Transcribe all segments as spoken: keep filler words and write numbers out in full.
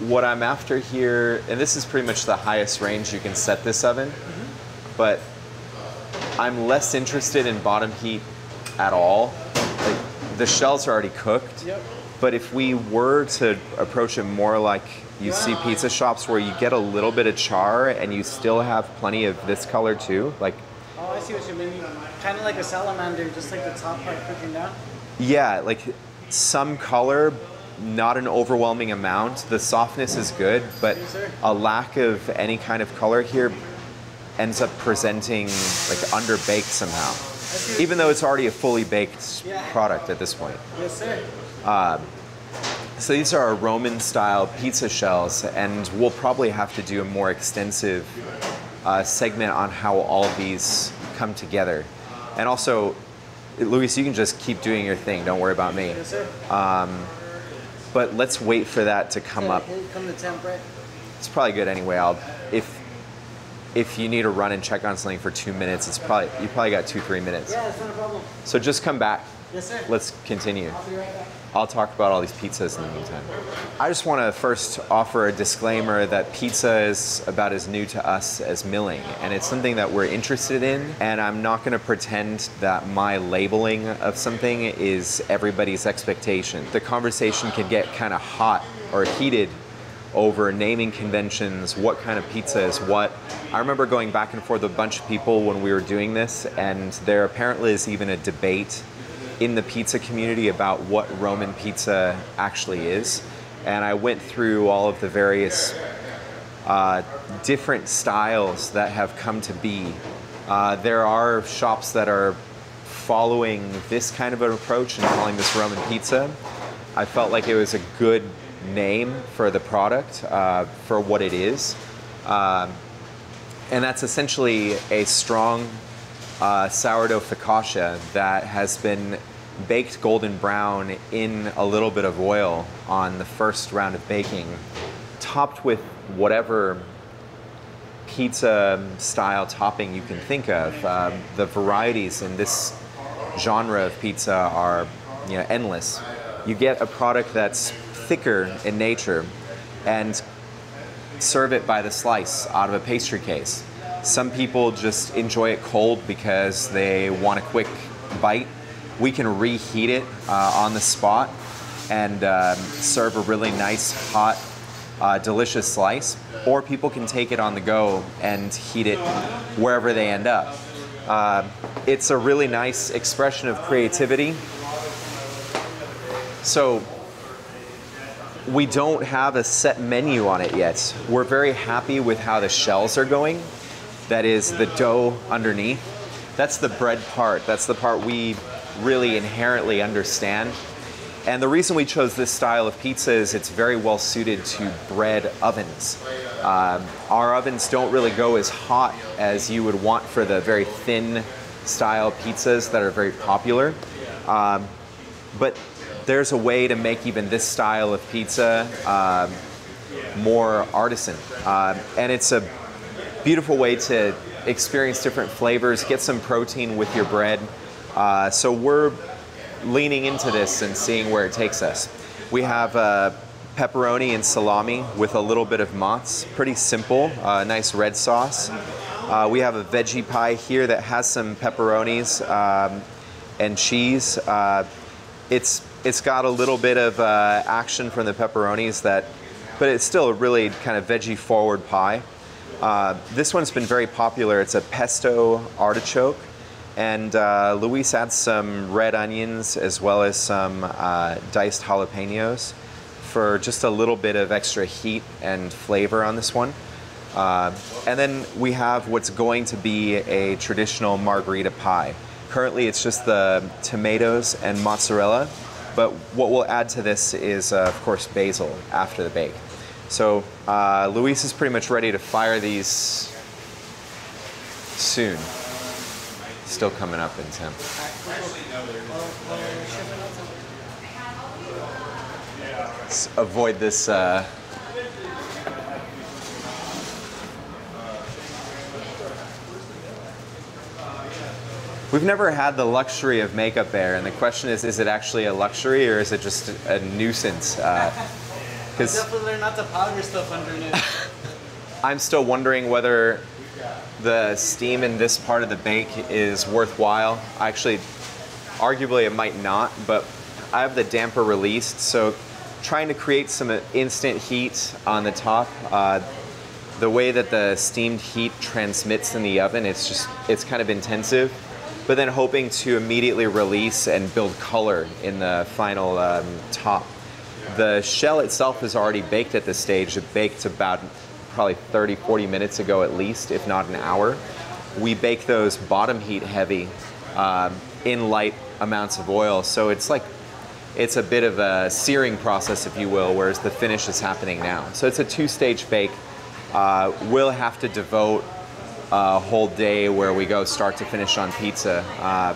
What I'm after here, and this is pretty much the highest range you can set this oven, mm-hmm. but I'm less interested in bottom heat at all. Like, the shells are already cooked, yep. but if we were to approach it more like you wow. see pizza shops where you get a little bit of char and you still have plenty of this color too, like. Oh, I see what you mean. Kind of like a salamander, just like the top part cooking down? Yeah, like some color, not an overwhelming amount. The softness is good, but a lack of any kind of color here ends up presenting like underbaked somehow. Even though it's already a fully baked yeah. product at this point. Yes, sir. Uh, so these are our Roman style pizza shells, and we'll probably have to do a more extensive uh, segment on how all these come together. And also, Luis, you can just keep doing your thing. Don't worry about me. Yes, sir. Um, But let's wait for that to come up. Come to temp, right? It's probably good anyway. I'll if if you need to run and check on something for two minutes, it's probably you probably got two three minutes. Yeah, it's not a problem. So just come back. Yes, sir. Let's continue. I'll be right back. I'll talk about all these pizzas in the meantime. I just want to first offer a disclaimer that pizza is about as new to us as milling, and it's something that we're interested in, and I'm not going to pretend that my labeling of something is everybody's expectation. The conversation can get kind of hot or heated over naming conventions, what kind of pizza is what. I remember going back and forth with a bunch of people when we were doing this, and there apparently is even a debate in the pizza community about what Roman pizza actually is. And I went through all of the various uh, different styles that have come to be. Uh, there are shops that are following this kind of an approach and calling this Roman pizza. I felt like it was a good name for the product, uh, for what it is. Uh, and that's essentially a strong Uh, sourdough focaccia that has been baked golden brown in a little bit of oil on the first round of baking, topped with whatever pizza style topping you can think of. Uh, the varieties in this genre of pizza are, you know, endless. You get a product that's thicker in nature and serve it by the slice out of a pastry case. Some people just enjoy it cold because they want a quick bite. We can reheat it uh, on the spot and um, serve a really nice, hot, uh, delicious slice. Or people can take it on the go and heat it wherever they end up. Uh, it's a really nice expression of creativity. So we don't have a set menu on it yet. We're very happy with how the shells are going. That is the dough underneath. That's the bread part. That's the part we really inherently understand. And the reason we chose this style of pizza is it's very well suited to bread ovens. Um, our ovens don't really go as hot as you would want for the very thin style pizzas that are very popular. Um, but there's a way to make even this style of pizza um, more artisan. Um, and it's a beautiful way to experience different flavors, get some protein with your bread. Uh, so we're leaning into this and seeing where it takes us. We have uh, pepperoni and salami with a little bit of mozz, pretty simple, uh, nice red sauce. Uh, we have a veggie pie here that has some pepperonis um, and cheese. Uh, it's, it's got a little bit of uh, action from the pepperonis, that, but it's still a really kind of veggie forward pie. Uh, this one's been very popular. It's a pesto artichoke, and uh, Luis adds some red onions as well as some uh, diced jalapenos for just a little bit of extra heat and flavor on this one. Uh, and then we have what's going to be a traditional margarita pie. Currently it's just the tomatoes and mozzarella, but what we'll add to this is uh, of course basil after the bake. So uh, Luis is pretty much ready to fire these soon. Still coming up in temp. Let's avoid this. Uh... We've never had the luxury of makeup air, and the question is, is it actually a luxury or is it just a nuisance? Uh, I'll definitely learn not to powder stuff underneath. I'm still wondering whether the steam in this part of the bake is worthwhile. Actually, arguably it might not, but I have the damper released, so trying to create some instant heat on the top, uh, the way that the steamed heat transmits in the oven, it's just, it's kind of intensive, but then hoping to immediately release and build color in the final um, top. The shell itself is already baked at this stage. It baked about probably thirty, forty minutes ago at least, if not an hour. We bake those bottom heat heavy um, in light amounts of oil, so it's like, it's a bit of a searing process, if you will, whereas the finish is happening now. So it's a two-stage bake. Uh, we'll have to devote a whole day where we go start to finish on pizza. Uh,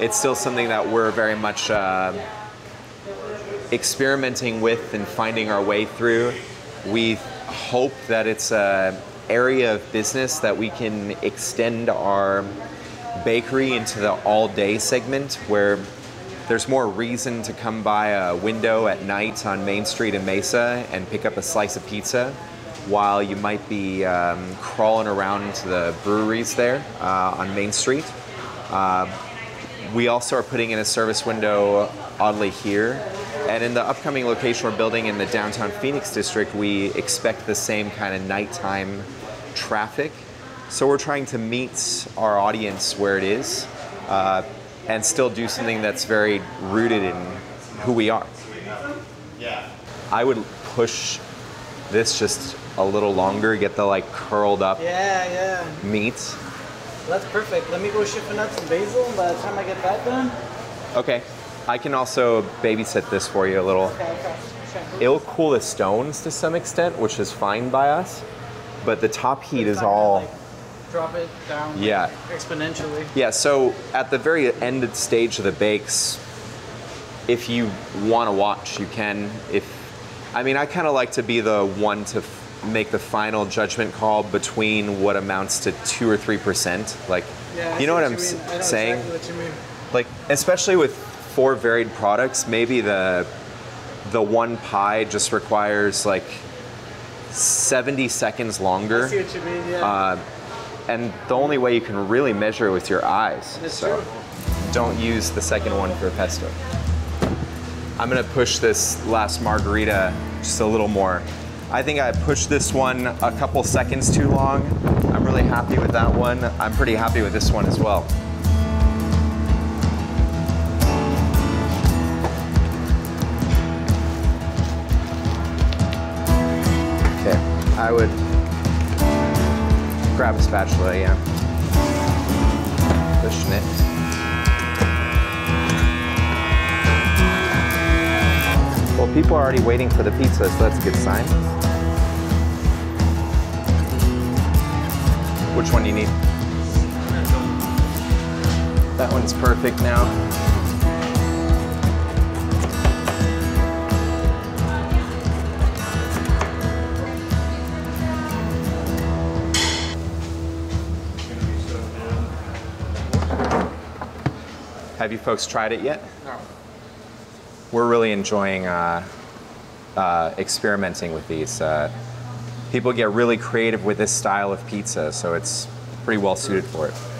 it's still something that we're very much uh, experimenting with and finding our way through. We hope that it's an area of business that we can extend our bakery into the all-day segment, where there's more reason to come by a window at night on Main Street in Mesa and pick up a slice of pizza while you might be um, crawling around into the breweries there uh, on Main Street. Uh, we also are putting in a service window, oddly, here. And in the upcoming location we're building in the downtown Phoenix district, we expect the same kind of nighttime traffic. So we're trying to meet our audience where it is. Uh, and still do something that's very rooted in who we are. Yeah. I would push this just a little longer, get the like curled up yeah, yeah. meat. That's perfect. Let me go shipping out some basil by the time I get that done. Okay. I can also babysit this for you a little. Okay, okay. Sure. It'll cool the stones to some extent, which is fine by us, but the top heat it's is all... Like drop it down yeah. like exponentially. Yeah, so at the very end stage of the bakes, if you want to watch, you can. If I mean, I kind of like to be the one to f make the final judgment call between what amounts to two or three percent. Like, yeah, you know what, what I'm s I know saying? Exactly what you mean. Like, especially with four varied products, maybe the the one pie just requires like seventy seconds longer. I see what you mean, yeah. Uh, And the only way you can really measure it with your eyes. That's so true. Don't use the second one for pesto. I'm gonna push this last margarita just a little more. I think I pushed this one a couple seconds too long. I'm really happy with that one. I'm pretty happy with this one as well. Okay, I would grab a spatula, yeah. Pushing it. Well, people are already waiting for the pizza, so that's a good sign. Which one do you need? That one's perfect now. Have you folks tried it yet? No. We're really enjoying uh, uh, experimenting with these. Uh, people get really creative with this style of pizza, so it's pretty well suited for it.